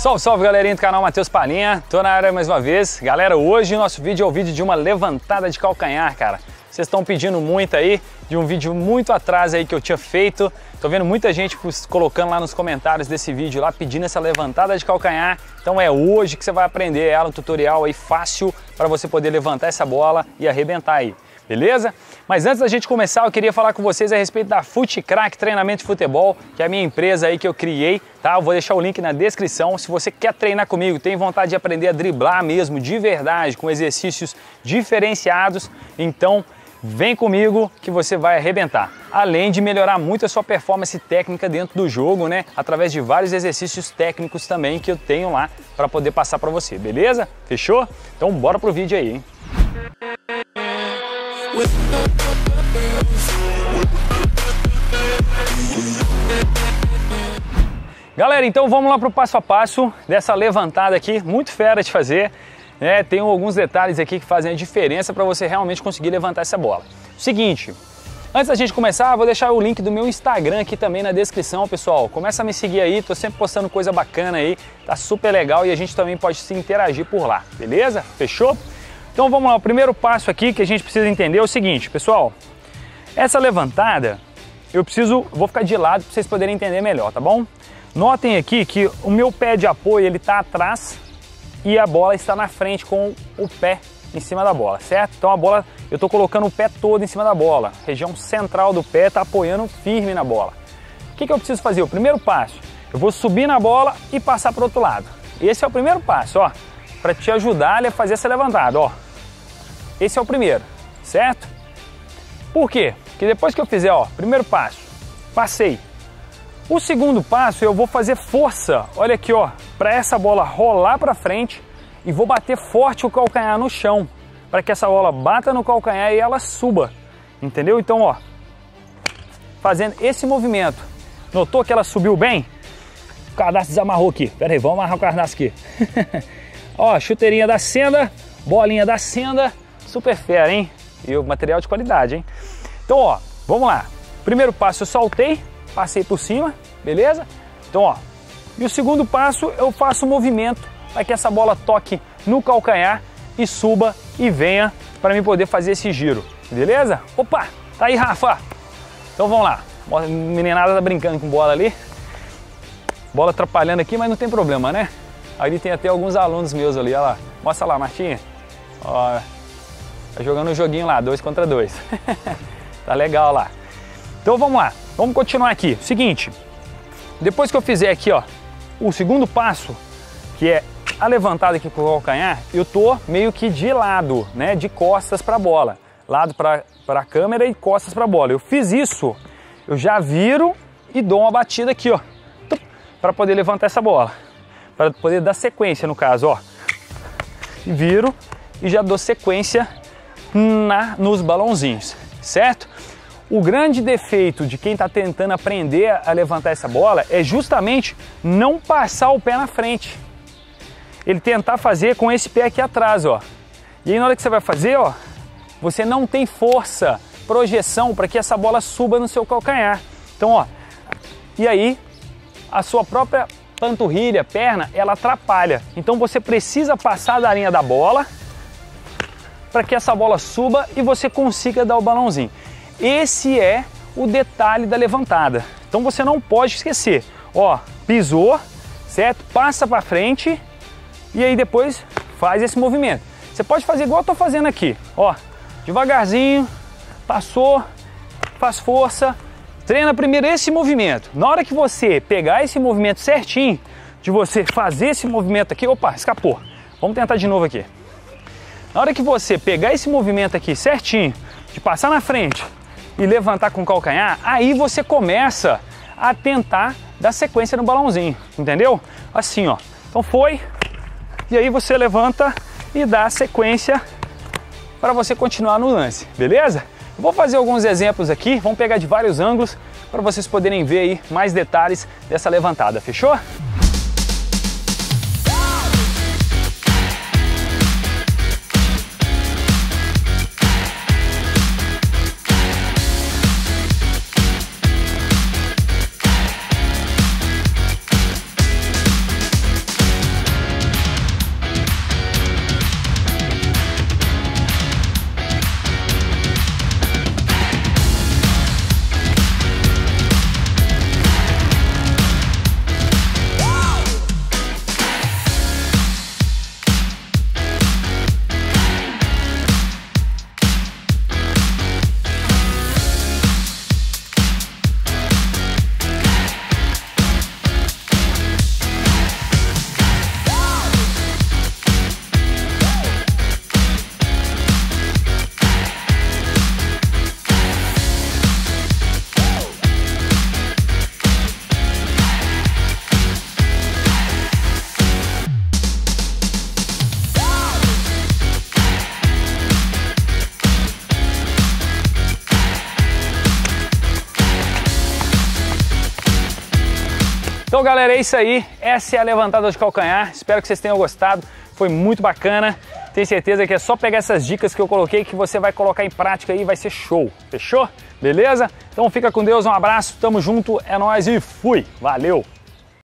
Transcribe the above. Salve, salve, galerinha do canal Matheus Palhinha. Tô na área mais uma vez. Galera, hoje o nosso vídeo é o vídeo de uma levantada de calcanhar, cara. Vocês estão pedindo muito aí, de um vídeo muito atrás aí que eu tinha feito. Tô vendo muita gente colocando lá nos comentários desse vídeo lá, pedindo essa levantada de calcanhar. Então é hoje que você vai aprender ela, um tutorial aí fácil para você poder levantar essa bola e arrebentar aí, beleza? Mas antes da gente começar, eu queria falar com vocês a respeito da Fut Crack Treinamento de Futebol, que é a minha empresa aí que eu criei, tá? Eu vou deixar o link na descrição. Se você quer treinar comigo, tem vontade de aprender a driblar mesmo, de verdade, com exercícios diferenciados, então vem comigo que você vai arrebentar. Além de melhorar muito a sua performance técnica dentro do jogo, né? Através de vários exercícios técnicos também que eu tenho lá para poder passar para você, beleza? Fechou? Então bora pro vídeo aí, hein? Galera, então vamos lá pro passo a passo dessa levantada aqui, muito fera de fazer. É, tem alguns detalhes aqui que fazem a diferença para você realmente conseguir levantar essa bola. Seguinte, antes da gente começar, vou deixar o link do meu Instagram aqui também na descrição, pessoal. Começa a me seguir aí, tô sempre postando coisa bacana aí, tá super legal e a gente também pode se interagir por lá, beleza? Fechou? Então vamos lá, o primeiro passo aqui que a gente precisa entender é o seguinte, pessoal. Essa levantada, vou ficar de lado para vocês poderem entender melhor, tá bom? Notem aqui que o meu pé de apoio, ele tá atrás, e a bola está na frente com o pé em cima da bola, certo? Então a bola, eu estou colocando o pé todo em cima da bola, a região central do pé está apoiando firme na bola. O que eu preciso fazer? O primeiro passo, eu vou subir na bola e passar para o outro lado. Esse é o primeiro passo, ó, para te ajudar a fazer essa levantada, ó. Esse é o primeiro, certo? Por quê? Porque depois que eu fizer, ó, primeiro passo, passei. O segundo passo, eu vou fazer força, olha aqui, ó, para essa bola rolar para frente e vou bater forte o calcanhar no chão, para que essa bola bata no calcanhar e ela suba, entendeu? Então, ó, fazendo esse movimento, notou que ela subiu bem? O cardápio desamarrou aqui, pera aí, vamos amarrar o cardápio aqui. Ó, chuteirinha da Senda, bolinha da Senda, super fera, hein? E o material de qualidade, hein? Então, ó, vamos lá, primeiro passo eu soltei, passei por cima, beleza? Então, ó, e o segundo passo eu faço o movimento para que essa bola toque no calcanhar e suba e venha para mim poder fazer esse giro, beleza? Opa, tá aí, Rafa! Então vamos lá, a meninada tá brincando com bola ali, bola atrapalhando aqui, mas não tem problema, né? Ali tem até alguns alunos meus ali, olha lá, mostra lá, Martinha, ó, tá jogando um joguinho lá, 2 contra 2, tá legal lá. Então vamos lá, vamos continuar aqui. Seguinte, depois que eu fizer aqui, ó, o segundo passo, que é a levantada aqui com o calcanhar, eu tô meio que de lado, né, de costas para a bola, lado para a câmera e costas para a bola. Eu fiz isso, eu já viro e dou uma batida aqui, ó, para poder levantar essa bola, para poder dar sequência no caso, ó. E viro e já dou sequência nos balãozinhos, certo? O grande defeito de quem está tentando aprender a levantar essa bola é justamente não passar o pé na frente. Ele tentar fazer com esse pé aqui atrás, ó. E aí na hora que você vai fazer, ó, você não tem força, projeção para que essa bola suba no seu calcanhar. Então, ó, e aí a sua própria panturrilha, perna, ela atrapalha. Então você precisa passar da linha da bola para que essa bola suba e você consiga dar o balãozinho. Esse é o detalhe da levantada. Então você não pode esquecer. Ó, pisou, certo? Passa para frente e aí depois faz esse movimento. Você pode fazer igual eu tô fazendo aqui. Ó, devagarzinho, passou, faz força, treina primeiro esse movimento. Na hora que você pegar esse movimento certinho, de você fazer esse movimento aqui, opa, escapou. Vamos tentar de novo aqui. Na hora que você pegar esse movimento aqui certinho, de passar na frente e levantar com o calcanhar, aí você começa a tentar dar sequência no balãozinho, entendeu? Assim, ó. Então foi, e aí você levanta e dá sequência para você continuar no lance, beleza? Eu vou fazer alguns exemplos aqui, vamos pegar de vários ângulos para vocês poderem ver aí mais detalhes dessa levantada, fechou? Então, galera, é isso aí. Essa é a levantada de calcanhar. Espero que vocês tenham gostado. Foi muito bacana. Tenho certeza que é só pegar essas dicas que eu coloquei que você vai colocar em prática e vai ser show. Fechou? Beleza? Então fica com Deus, um abraço, tamo junto, é nóis e fui! Valeu!